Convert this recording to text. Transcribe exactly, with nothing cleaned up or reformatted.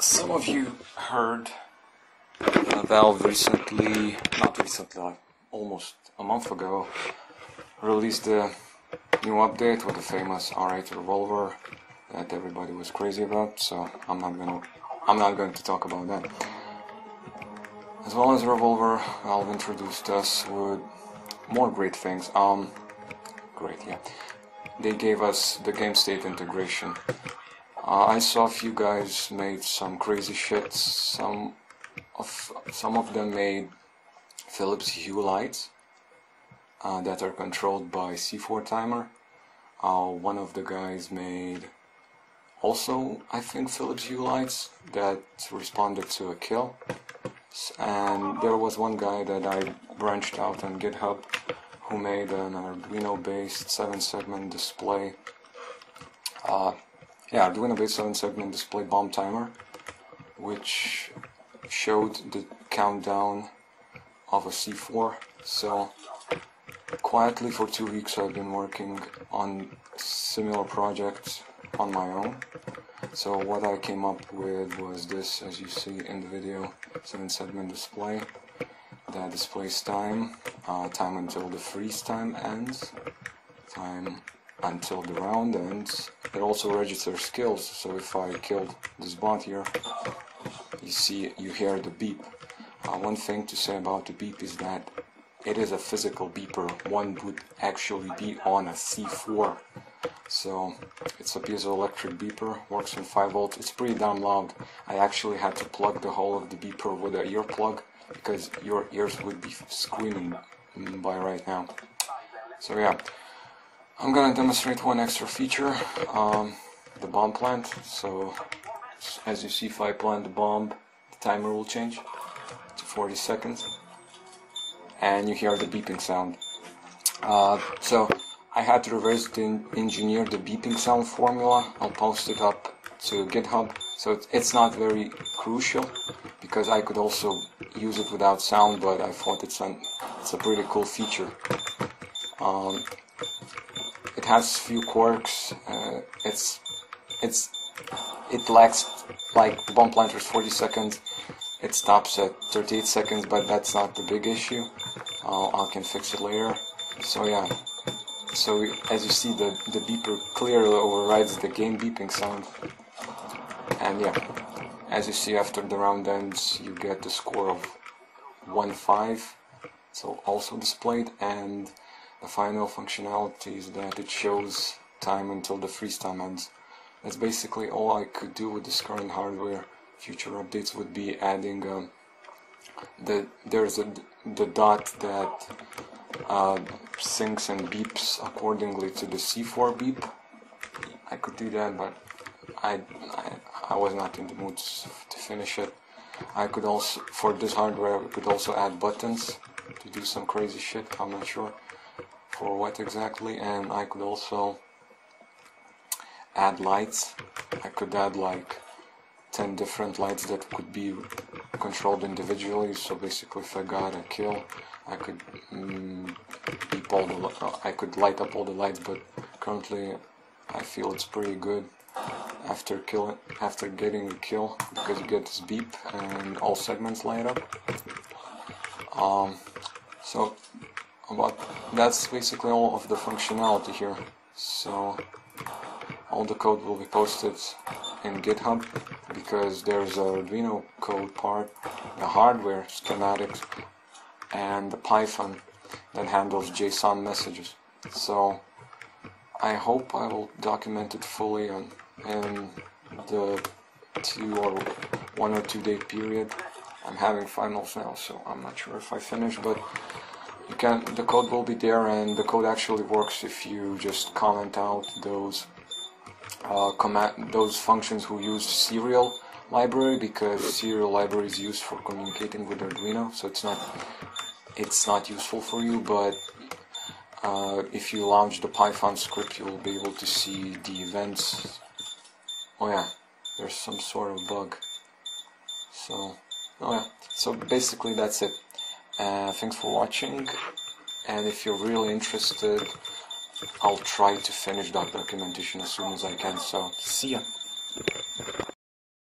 Some of you heard uh, Valve recently, not recently, like almost a month ago, released the new update with the famous R eight Revolver that everybody was crazy about. So I'm not gonna, I'm not going to talk about that. As well as Revolver, Valve introduced us with more great things. Um, great, yeah. They gave us the game state integration. Uh, I saw a few guys made some crazy shit. Some of some of them made Philips Hue lights uh, that are controlled by C four timer. Uh, one of the guys made also, I think, Philips Hue lights that responded to a kill. And there was one guy that I branched out on GitHub who made an Arduino based seven segment display uh, yeah, Arduino based seven segment display bomb timer, which showed the countdown of a C four. So quietly for two weeks I've been working on similar projects on my own. So what I came up with was this, as you see in the video, seven segment display that displays time, uh, time until the freeze time ends, time until the round ends. It also registers skills, so if I killed this bot here, you see, you hear the beep. Uh, one thing to say about the beep is that it is a physical beeper. One would actually be on a C four. So it's a piezoelectric beeper, works on five volts, it's pretty damn loud. I actually had to plug the whole of the beeper with an ear plug because your ears would be screaming by right now. So yeah, I'm gonna demonstrate one extra feature, um, the bomb plant. So as you see, if I plant the bomb, the timer will change to forty seconds and you hear the beeping sound. Uh, so I had to reverse engineer the beeping sound formula. I'll post it up to GitHub, so it's not very crucial because I could also use it without sound, but I thought it's, an, it's a pretty cool feature. Um, it has few quirks. Uh, it's it's it lacks, like the bomb planter is forty seconds, it stops at thirty-eight seconds, but that's not the big issue. Uh, I can fix it later. So yeah. So as you see, the, the beeper clearly overrides the game beeping sound. And yeah, as you see, after the round ends, you get the score of one five, so also displayed. And the final functionality is that it shows time until the freeze time ends. That's basically all I could do with this current hardware. Future updates would be adding um, the there's a the dot that Uh, syncs and beeps accordingly to the C four beep. I could do that, but I, I, I was not in the mood to finish it. I could also, for this hardware, we could also add buttons to do some crazy shit. I'm not sure for what exactly. And I could also add lights. I could add like ten different lights that could be controlled individually. So basically, if I got a kill, I could mm, beep all the uh, I could light up all the lights, but currently I feel it's pretty good after killing after getting a kill, because you get this beep and all segments light up. Um, so about that's basically all of the functionality here. So all the code will be posted in GitHub, because there's a Arduino code part, the hardware schematics, and the Python that handles JSON messages. So I hope I will document it fully in, in the two or one or two day period. I'm having finals now, so I'm not sure if I finish, but you can, the code will be there, and the code actually works if you just comment out those uh, command those functions who use serial library, because serial library is used for communicating with Arduino, so it's not it's not useful for you, but uh, if you launch the Python script, you'll be able to see the events. Oh yeah, there's some sort of bug. So, oh yeah, so basically that's it. Uh, thanks for watching, and if you're really interested, I'll try to finish that documentation as soon as I can, so see ya!